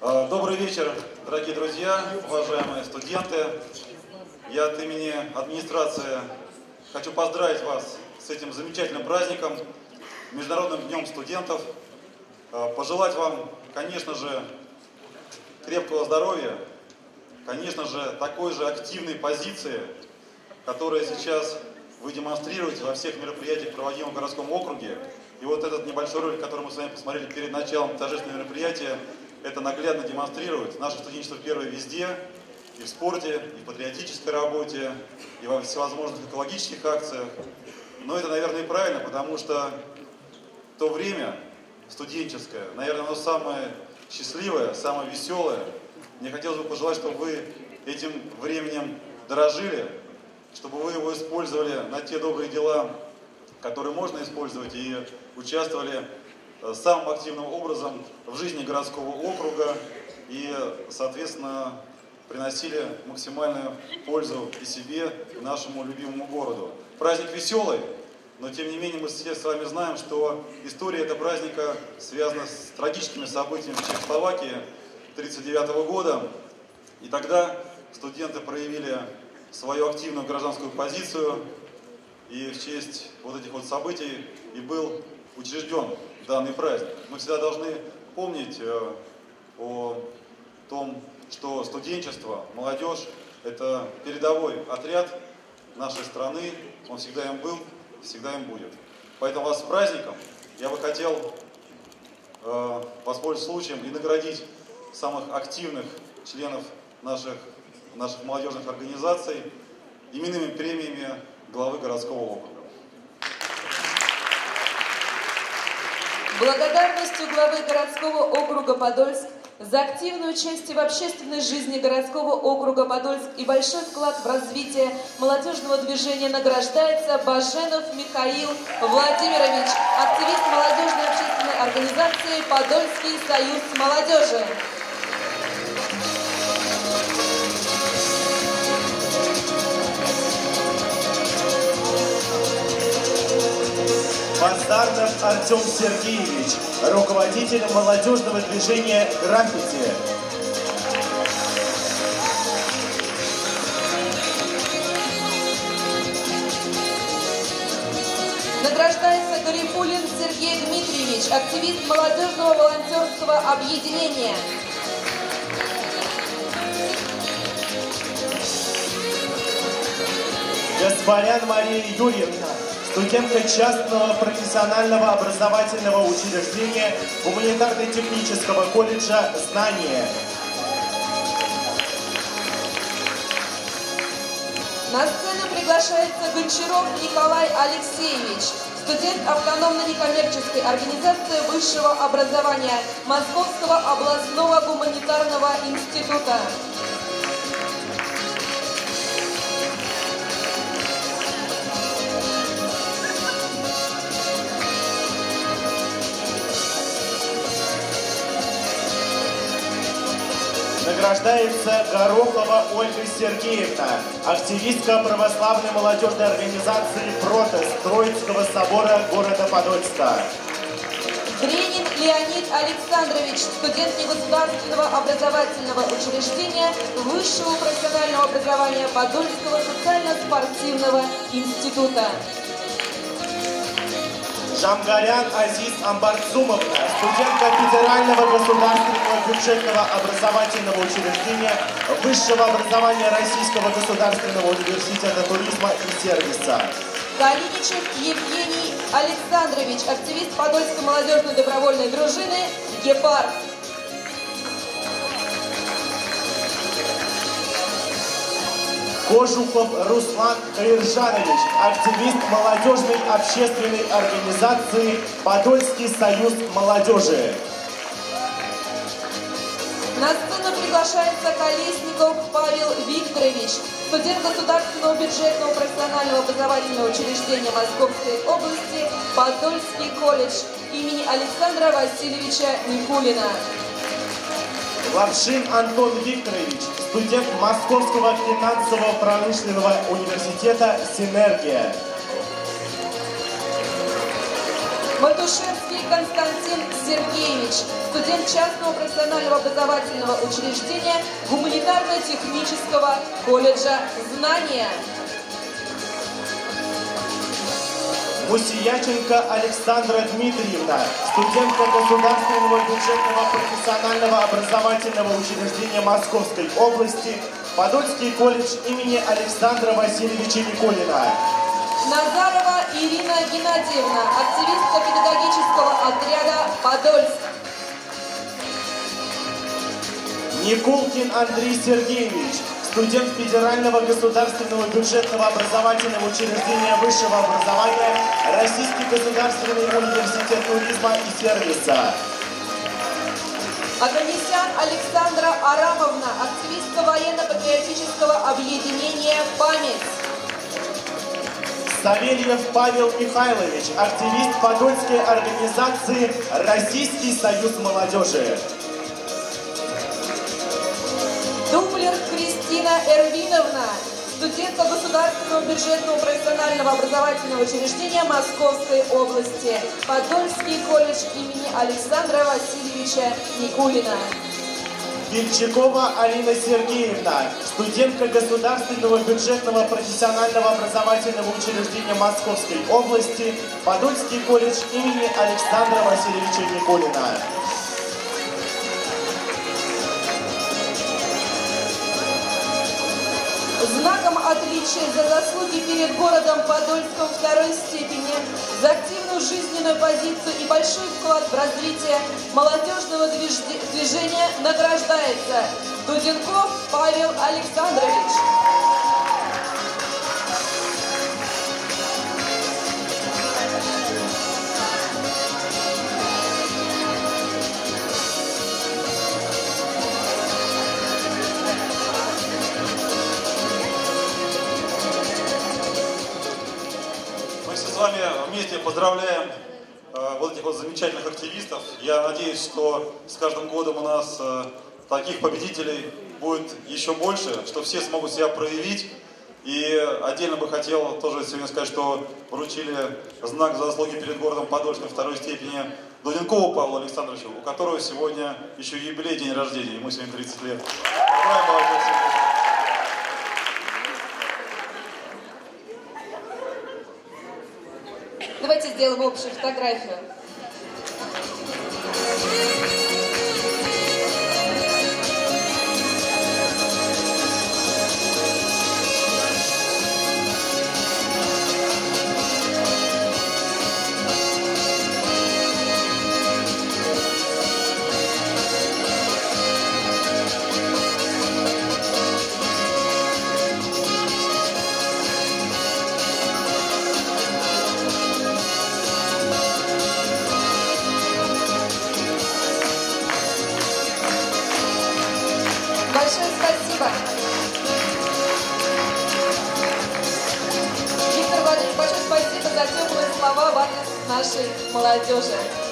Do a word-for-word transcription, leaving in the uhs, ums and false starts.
Добрый вечер, дорогие друзья, уважаемые студенты. Я от имени администрации хочу поздравить вас с этим замечательным праздником, Международным днем студентов. Пожелать вам, конечно же, крепкого здоровья, конечно же, такой же активной позиции, которую сейчас вы демонстрируете во всех мероприятиях, проводимых в городском округе. И вот этот небольшой ролик, который мы с вами посмотрели перед началом торжественного мероприятия, это наглядно демонстрирует. Наше студенчество первое везде, и в спорте, и в патриотической работе, и во всевозможных экологических акциях. Но это, наверное, и правильно, потому что то время студенческое, наверное, оно самое счастливое, самое веселое. Мне хотелось бы пожелать, чтобы вы этим временем дорожили, чтобы вы его использовали на те добрые дела, которые можно использовать, и участвовали самым активным образом в жизни городского округа и, соответственно, приносили максимальную пользу и себе, и нашему любимому городу. Праздник веселый, но тем не менее мы все с вами знаем, что история этого праздника связана с трагическими событиями в Чехословакии тысяча девятьсот тридцать девятого года. И тогда студенты проявили свою активную гражданскую позицию, и в честь вот этих вот событий и был учрежден данный праздник. Мы всегда должны помнить о том, что студенчество, молодежь – это передовой отряд нашей страны, он всегда им был, всегда им будет. Поэтому вас с праздником. Я бы хотел э, воспользоваться случаем и наградить самых активных членов наших, наших молодежных организаций именными премиями главы городского округа. Благодарностью главы городского округа Подольск за активное участие в общественной жизни городского округа Подольск и большой вклад в развитие молодежного движения награждается Баженов Михаил Владимирович, активист молодежной общественной организации «Подольский союз молодежи». Постартов Артем Сергеевич, руководитель молодежного движения «Граффити». Награждается Гарипулин Сергей Дмитриевич, активист молодежного волонтерского объединения. Жамгарян Мария Юрьевна, студентка частного профессионального образовательного учреждения Гуманитарно-технического колледжа «Знания». На сцену приглашается Гончаров Николай Алексеевич, студент автономно-некоммерческой организации высшего образования Московского областного гуманитарного института. Награждается Горохова Ольга Сергеевна, активистка православной молодежной организации «Протос» Троицкого собора города Подольска. Гренин Леонид Александрович, студент негосударственного образовательного учреждения Высшего профессионального образования Подольского социально-спортивного института. Жамгарян Азиз Амбарцумовна, студентка Федерального государственного бюджетного образовательного учреждения Высшего образования Российского государственного университета туризма и сервиса. Калиничев Евгений Александрович, активист Подольской молодежной добровольной дружины «Гепард». Божуков Руслан Криржанович, активист молодежной общественной организации «Подольский союз молодежи». На сцену приглашается Колесников Павел Викторович, студент государственного бюджетного профессионального образовательного учреждения Московской области «Подольский колледж» имени Александра Васильевича Никулина. Ларшин Антон Викторович, студент Московского финансово-промышленного университета «Синергия». Матушевский Константин Сергеевич, студент частного профессионального образовательного учреждения Гуманитарно-технического колледжа «Знания». Гусияченко Александра Дмитриевна, студентка Государственного бюджетного профессионального образовательного учреждения Московской области, Подольский колледж имени Александра Васильевича Никулина. Назарова Ирина Геннадьевна, активистка педагогического отряда «Подольск». Никулкин Андрей Сергеевич, студент Федерального государственного бюджетного образовательного учреждения высшего образования Российский государственный университет туризма и сервиса. Адамесян Александра Арамовна, активистка военно-патриотического объединения «Память». Савельев Павел Михайлович, активист Подольской организации «Российский союз молодежи». Дуплер Кристина Эрвиновна, студентка Государственного бюджетного профессионального образовательного учреждения Московской области, Подольский колледж имени Александра Васильевича Никулина. Бельчикова Алина Сергеевна, студентка Государственного бюджетного профессионального образовательного учреждения Московской области, Подольский колледж имени Александра Васильевича Никулина. Знаком отличия за заслуги перед городом Подольском второй степени, за активную жизненную позицию и большой вклад в развитие молодежного движения награждается Дудинков Павел Александрович. Вместе поздравляем э, вот этих вот замечательных активистов. Я надеюсь, что с каждым годом у нас э, таких победителей будет еще больше, что все смогут себя проявить. И отдельно бы хотел тоже сегодня сказать, что вручили знак за заслуги перед городом Подольском второй степени Доненкову Павлу Александровичу, у которого сегодня еще юбилей, день рождения, ему сегодня тридцать лет. Давайте сделаем общую фотографию. Нашей молодежи.